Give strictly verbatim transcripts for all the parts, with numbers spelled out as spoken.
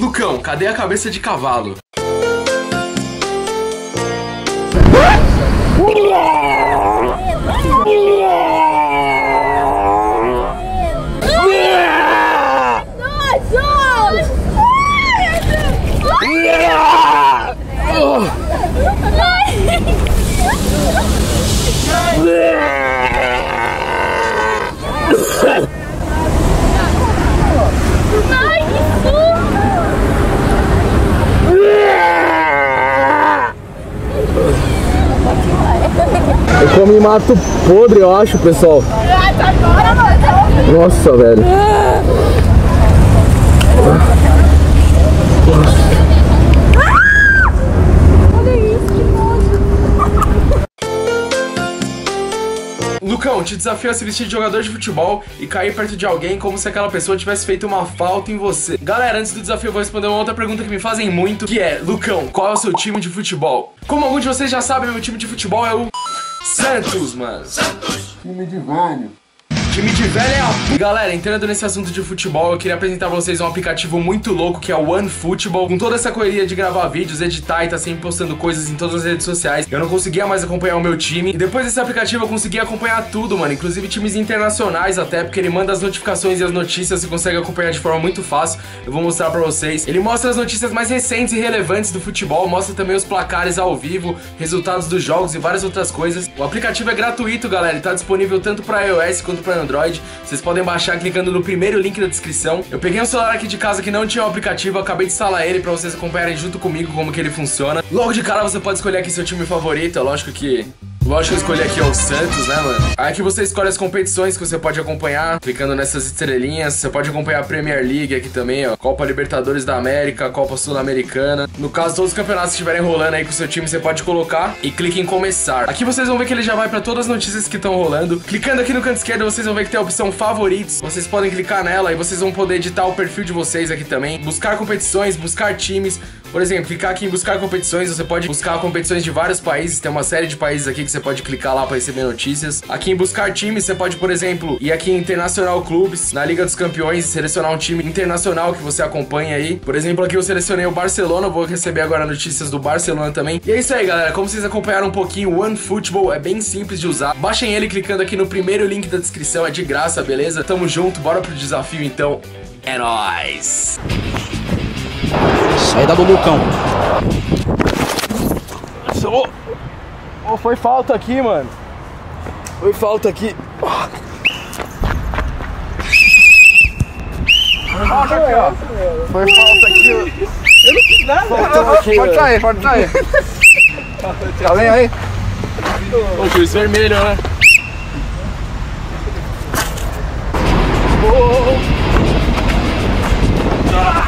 Lucão, cadê a cabeça de cavalo? Eu comi mato podre, eu acho, pessoal. Nossa, velho. Olha isso, que nojo. Lucão, te desafio a se vestir de jogador de futebol e cair perto de alguém como se aquela pessoa tivesse feito uma falta em você. Galera, antes do desafio eu vou responder uma outra pergunta que me fazem muito, que é: Lucão, qual é o seu time de futebol? Como alguns de vocês já sabem, meu time de futebol é o... Santos, mano. Santos. Time de velho. Time de velho é a... Galera, entrando nesse assunto de futebol, eu queria apresentar pra vocês um aplicativo muito louco que é o OneFootball. Com toda essa correria de gravar vídeos, editar e tá sempre postando coisas em todas as redes sociais, eu não conseguia mais acompanhar o meu time. E depois desse aplicativo eu consegui acompanhar tudo, mano. Inclusive times internacionais até, porque ele manda as notificações e as notícias e consegue acompanhar de forma muito fácil. Eu vou mostrar pra vocês. Ele mostra as notícias mais recentes e relevantes do futebol, mostra também os placares ao vivo, resultados dos jogos e várias outras coisas. O aplicativo é gratuito, galera, e tá disponível tanto pra iOS quanto pra Android. Vocês podem baixar clicando no primeiro link da descrição. Eu peguei um celular aqui de casa que não tinha o aplicativo, acabei de instalar ele pra vocês acompanharem junto comigo como que ele funciona. Logo de cara você pode escolher aqui seu time favorito, é lógico que... Lógico que eu escolhi aqui o Santos, né, mano? Aqui você escolhe as competições que você pode acompanhar, clicando nessas estrelinhas. Você pode acompanhar a Premier League aqui também, ó. Copa Libertadores da América, Copa Sul-Americana. No caso, todos os campeonatos que estiverem rolando aí com o seu time, você pode colocar e clica em começar. Aqui vocês vão ver que ele já vai pra todas as notícias que estão rolando. Clicando aqui no canto esquerdo, vocês vão ver que tem a opção favoritos. Vocês podem clicar nela e vocês vão poder editar o perfil de vocês aqui também. Buscar competições, buscar times. Por exemplo, clicar aqui em buscar competições, você pode buscar competições de vários países. Tem uma série de países aqui que você pode clicar lá para receber notícias. Aqui em buscar times, você pode, por exemplo, ir aqui em internacional clubes, na Liga dos Campeões, selecionar um time internacional que você acompanha aí. Por exemplo, aqui eu selecionei o Barcelona, vou receber agora notícias do Barcelona também. E é isso aí, galera. Como vocês acompanharam um pouquinho, o OneFootball é bem simples de usar. Baixem ele clicando aqui no primeiro link da descrição, é de graça, beleza? Tamo junto, bora pro desafio então. É nóis! Saída do Lucão. Oh. Oh, foi falta aqui, mano. Foi falta aqui. Ah, ah, foi, foi, ó. Foi falta aqui. Eu não fiz nada. Faltou aqui, pode sair, pode sair. Tá vendo aí? O juiz vermelho, né? Oh. Ah.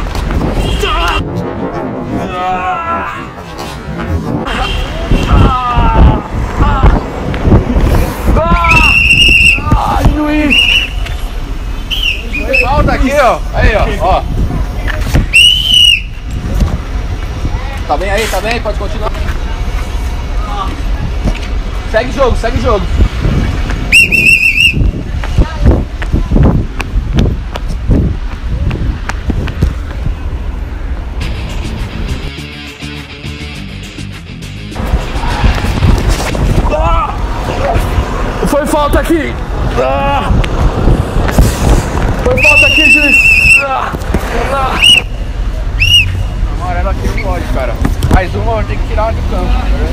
Aqui, ó, aí, ó, ó. Tá bem aí, tá bem, pode continuar. Segue o jogo, segue o jogo. Ah! Foi falta aqui. Ah! Foi falta aqui, juiz! Amarelo aqui não pode, cara. Mais uma, eu tenho que tirar do campo. Cara.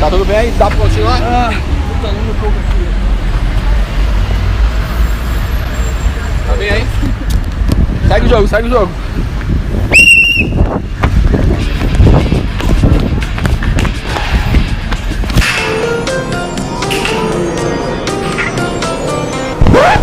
Tá tudo bem? Dá pra continuar? Ah, tô talando um pouco aqui. Tá bem aí? Segue o jogo, segue o jogo. Nada.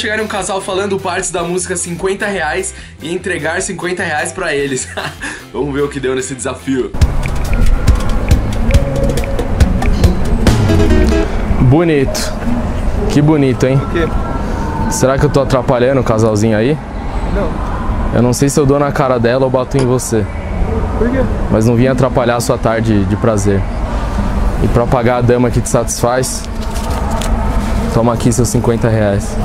chegar em um casal falando partes da música cinquenta reais e entregar cinquenta reais pra eles. Vamos ver o que deu nesse desafio. Bonito. Que bonito, hein? O quê? Será que eu tô atrapalhando o casalzinho aí? Não. Eu não sei se eu dou na cara dela ou bato em você. Por quê? Mas não vim atrapalhar a sua tarde de prazer. E pra pagar a dama que te satisfaz, toma aqui seus cinquenta reais.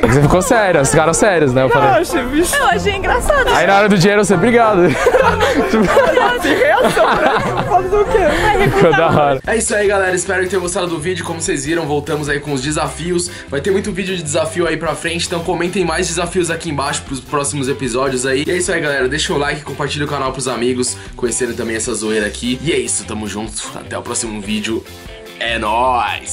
Você ficou sério, os caras sérios, né? Eu falei. Não, achei, bicho. Eu achei engraçado. Aí na hora do dinheiro você, obrigado. Ficou da hora. É isso aí, galera. Espero que tenham gostado do vídeo. Como vocês viram, voltamos aí com os desafios. Vai ter muito vídeo de desafio aí pra frente. Então comentem mais desafios aqui embaixo pros próximos episódios aí. E é isso aí, galera. Deixa o like, compartilha o canal pros amigos conhecerem também essa zoeira aqui. E é isso, tamo junto. Até o próximo vídeo. É nóis!